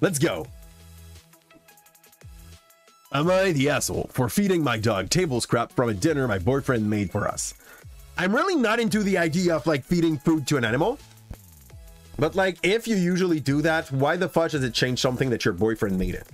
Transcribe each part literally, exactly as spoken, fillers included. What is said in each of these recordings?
Let's go. Am I the asshole for feeding my dog table scrap from a dinner my boyfriend made for us? I'm really not into the idea of like feeding food to an animal. But like, if you usually do that, why the fudge does it change something that your boyfriend made it?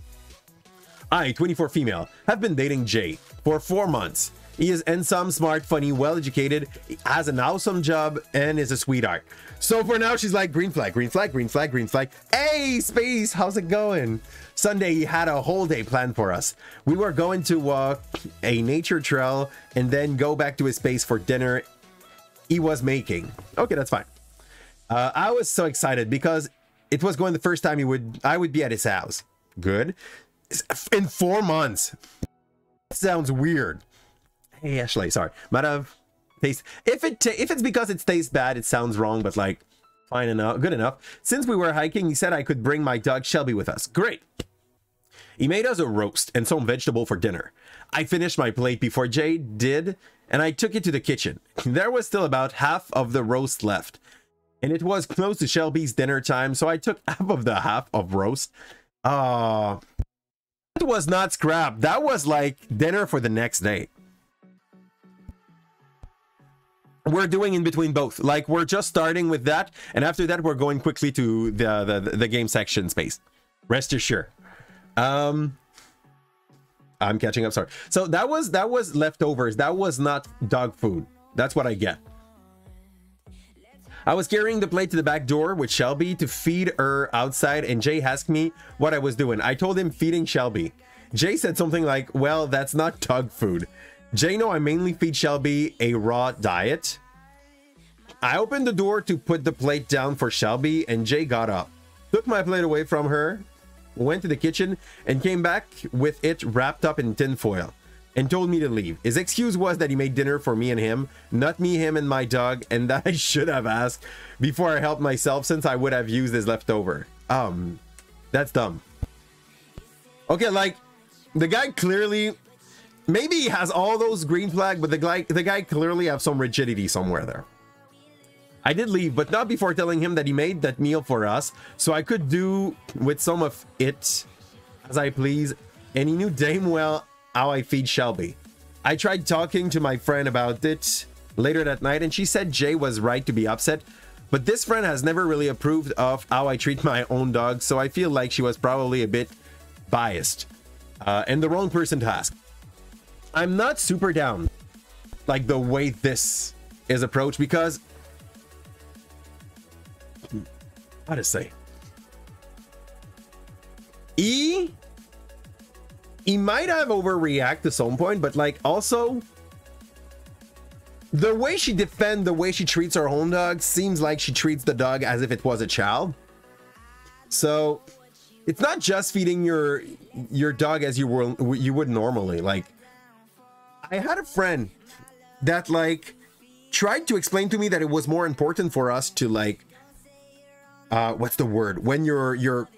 I, twenty-four female, have been dating Jay for four months. He is handsome, smart, funny, well-educated, has an awesome job, and is a sweetheart. So for now, she's like, green flag, green flag, green flag, green flag. Hey, Space, how's it going? Sunday, he had a whole day planned for us. We were going to walk a nature trail and then go back to his space for dinner he was making. Okay, that's fine. Uh, I was so excited because it was going the first time he would, I would be at his house. Good. In four months. That sounds weird. Hey, Ashley, sorry. Might have taste. If it ta if it's because it tastes bad, it sounds wrong, but like fine enough, good enough. Since we were hiking, he said I could bring my dog Shelby with us. Great. He made us a roast and some vegetable for dinner. I finished my plate before Jay did, and I took it to the kitchen. There was still about half of the roast left, and it was close to Shelby's dinner time, so I took half of the half of roast. Uh, that was not scrap. That was like dinner for the next day. We're doing in between both. Like, we're just starting with that, and after that, we're going quickly to the the, the game section space. Rest assured. Um, I'm catching up. Sorry. So that was that was leftovers. That was not dog food. That's what I get. I was carrying the plate to the back door with Shelby to feed her outside, and Jay asked me what I was doing. I told him feeding Shelby. Jay said something like, "Well, that's not dog food." Jay, no, I mainly feed Shelby a raw diet. I opened the door to put the plate down for Shelby, and Jay got up, took my plate away from her, went to the kitchen, and came back with it wrapped up in tin foil, and told me to leave. His excuse was that he made dinner for me and him, not me, him, and my dog, and that I should have asked before I helped myself, since I would have used his leftover. Um, that's dumb. Okay, like, the guy clearly... Maybe he has all those green flag, but the guy, the guy clearly have some rigidity somewhere there. I did leave, but not before telling him that he made that meal for us, so I could do with some of it as I please, and he knew damn well how I feed Shelby. I tried talking to my friend about it later that night, and she said Jay was right to be upset, but this friend has never really approved of how I treat my own dog, so I feel like she was probably a bit biased, uh, and the wrong person to ask. I'm not super down, like, the way this is approached, because how to say, he he might have overreacted at some point, but like, also the way she defends, the way she treats her own dog seems like she treats the dog as if it was a child. So it's not just feeding your your dog as you were you would normally. Like, I had a friend that like tried to explain to me that it was more important for us to like, uh, what's the word? When you're, you're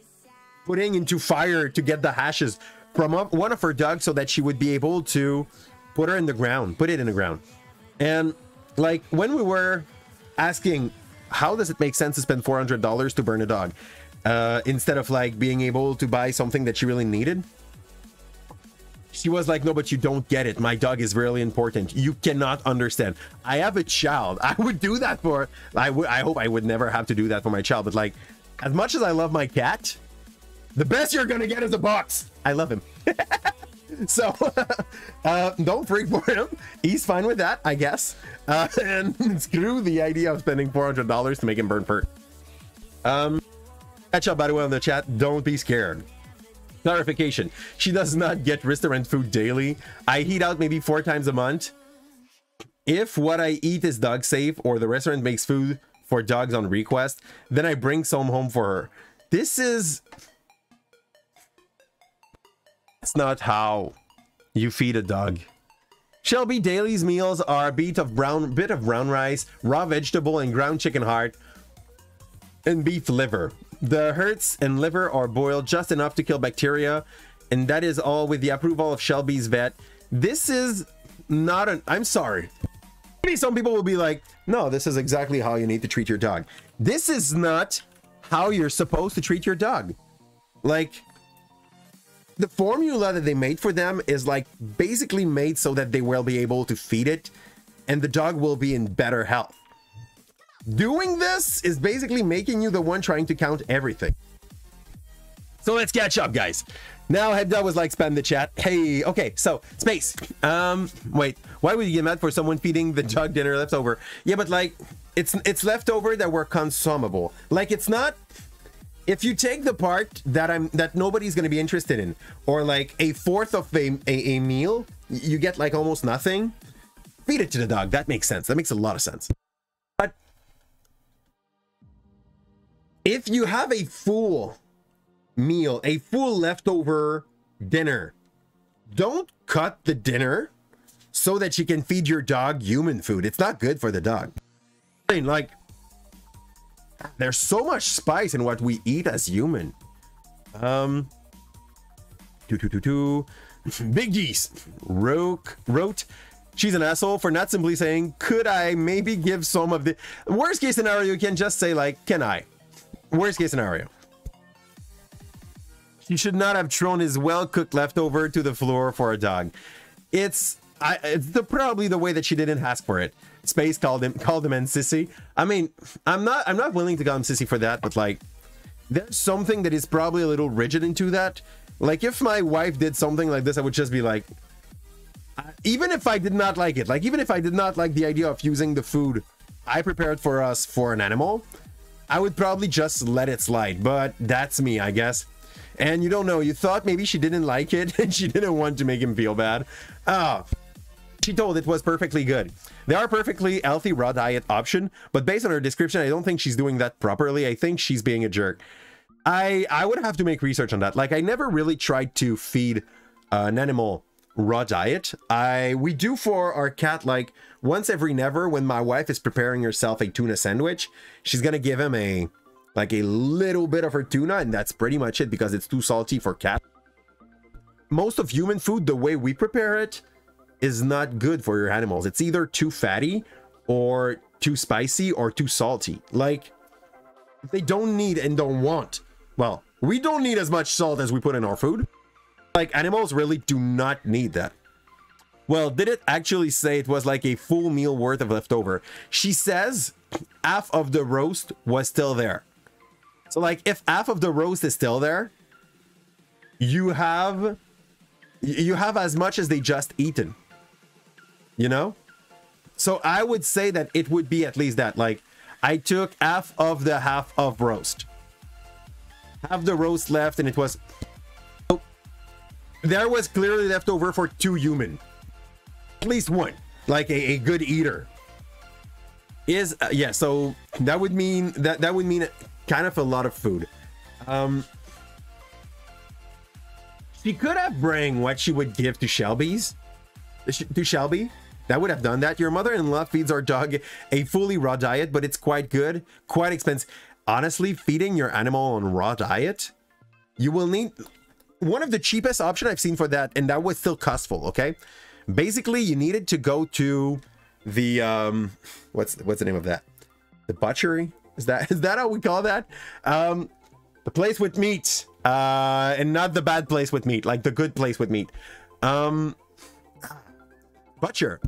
putting into fire to get the ashes from one of her dogs so that she would be able to put her in the ground, put it in the ground. And like, when we were asking, how does it make sense to spend four hundred dollars to burn a dog? Uh, instead of like being able to buy something that she really needed. She was like, no, but you don't get it. My dog is really important. You cannot understand. I have a child. I would do that for, I would, I hope I would never have to do that for my child. But like, as much as I love my cat, the best you're going to get is a box. I love him. So, uh, don't freak for him. He's fine with that, I guess. Uh, and screw the idea of spending four hundred dollars to make him burn fur. Um, catch up, by the way, on the chat. Don't be scared. Clarification, she does not get restaurant food daily. I eat out maybe four times a month. If what I eat is dog safe or the restaurant makes food for dogs on request, then I bring some home for her. This is... That's not how you feed a dog. Shelby Daly's meals are a bit of brown, bit of brown rice, raw vegetable and ground chicken heart, and beef liver. The hearts and liver are boiled just enough to kill bacteria, and that is all with the approval of Shelby's vet. This is not an... I'm sorry. Maybe some people will be like, no, this is exactly how you need to treat your dog. This is not how you're supposed to treat your dog. Like, the formula that they made for them is like basically made so that they will be able to feed it and the dog will be in better health. Doing this is basically making you the one trying to count everything. So let's catch up, guys. Now Hebda was like, spam the chat. Hey, okay, so space. Um, wait, why would you get mad for someone feeding the dog dinner leftover? Yeah, but like, it's it's leftover that were consumable. Like, it's not. If you take the part that I'm that nobody's gonna be interested in, or like a fourth of a, a a meal, you get like almost nothing. Feed it to the dog. That makes sense. That makes a lot of sense. But if you have a full meal, a full leftover dinner, don't cut the dinner so that you can feed your dog human food. It's not good for the dog. I mean, like, there's so much spice in what we eat as human. Um, two, two, two, two. Big Geese Roke wrote, she's an asshole for not simply saying, could I maybe give some of the worst case scenario? You can just say like, can I? Worst case scenario. You should not have thrown his well-cooked leftover to the floor for a dog. It's, I, it's the, probably the way that she didn't ask for it. Space called him, called him and sissy. I mean, I'm not, I'm not willing to call him sissy for that, but like, there's something that is probably a little rigid into that. Like, if my wife did something like this, I would just be like, even if I did not like it, like even if I did not like the idea of using the food I prepared for us for an animal, I would probably just let it slide. But that's me, I guess. And you don't know, you thought maybe she didn't like it and she didn't want to make him feel bad. Oh, she told it was perfectly good. They are perfectly healthy raw diet option, but based on her description, I don't think she's doing that properly. I think she's being a jerk. I, I would have to make research on that. Like, I never really tried to feed uh, an animal raw diet. I we do for our cat, like, once every never, when my wife is preparing herself a tuna sandwich, she's gonna give him a... like a little bit of her tuna, and that's pretty much it because it's too salty for cat. Most of human food, the way we prepare it, is not good for your animals. It's either too fatty or too spicy or too salty. Like, they don't need and don't want. Well, we don't need as much salt as we put in our food. Like, animals really do not need that. Well, did it actually say it was like a full meal worth of leftover? She says half of the roast was still there. So, like, if half of the roast is still there, you have, you have as much as they just eaten, you know? So I would say that it would be at least that. Like, I took half of the half of roast. Half the roast left, and it was... Oh, there was clearly left over for two human. At least one. Like, a, a good eater. Is... Uh, yeah, so that would mean... That, that would mean... kind of a lot of food. Um, she could have bring what she would give to Shelby's, to Shelby. That would have done that. Your mother-in-law feeds our dog a fully raw diet, but it's quite good, quite expensive. Honestly, feeding your animal on raw diet, you will need one of the cheapest options I've seen for that, and that was still costful. Okay, basically, you needed to go to the um, what's what's the name of that? The butchery. Is that is that how we call that? Um, the place with meat, uh, and not the bad place with meat, like the good place with meat. Um, butcher,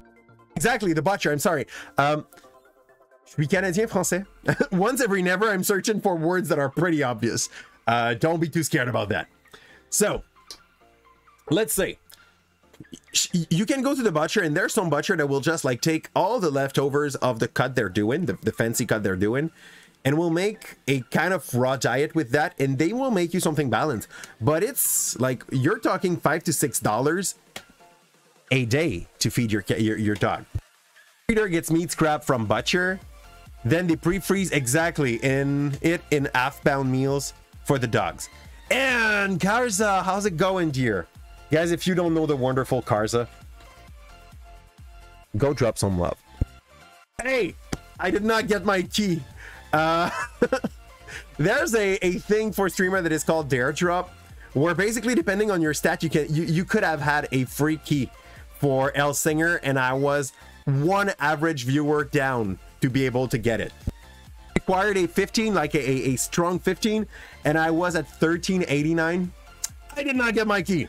exactly, the butcher. I'm sorry. Um, je suis Canadien français. Once every never, I'm searching for words that are pretty obvious. Uh, don't be too scared about that. So, let's see. You can go to the butcher, and there's some butcher that will just like take all the leftovers of the cut they're doing, the, the fancy cut they're doing, and will make a kind of raw diet with that, and they will make you something balanced. But it's like, you're talking five to six dollars a day to feed your your, your dog. Feeder gets meat scrap from butcher, then they pre-freeze exactly in it in half pound meals for the dogs. And Karza, how's it going, dear? Guys, if you don't know the wonderful Karza, go drop some love. Hey, I did not get my key. Uh, there's a, a thing for streamer that is called Dare Drop, where basically depending on your stat, you can you, you could have had a free key for El Singer, and I was one average viewer down to be able to get it. required a fifteen, like a, a strong fifteen, and I was at thirteen eighty-nine. I did not get my key.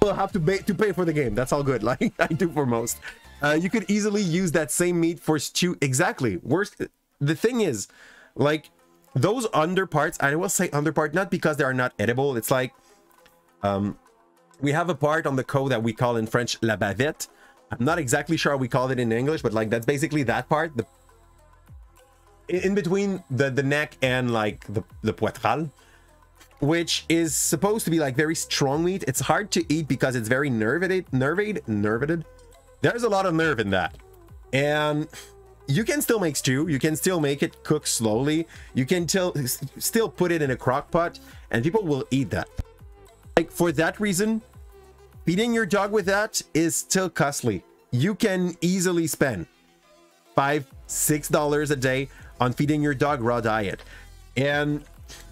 We'll have to pay, to pay for the game. That's all good, like I do for most. Uh, you could easily use that same meat for stew. Exactly. Worst. The thing is, like, those underparts, I will say underpart, not because they are not edible. It's like, um, we have a part on the code that we call in French la bavette. I'm not exactly sure how we call it in English, but like that's basically that part, the in between the the neck and like the the poitrale, which is supposed to be like very strong meat. It's hard to eat because it's very nervated, nervated, nervated. There's a lot of nerve in that, and you can still make stew. You can still make it cook slowly. You can still still put it in a crock pot, and people will eat that. Like for that reason, feeding your dog with that is still costly. You can easily spend five, six dollars a day on feeding your dog raw diet. And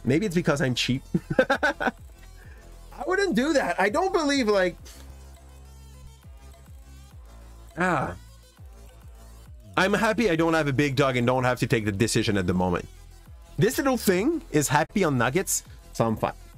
maybe it's because I'm cheap. I wouldn't do that. I don't believe like, ah, I'm happy I don't have a big dog and don't have to take the decision at the moment. This little thing is happy on nuggets, so I'm fine.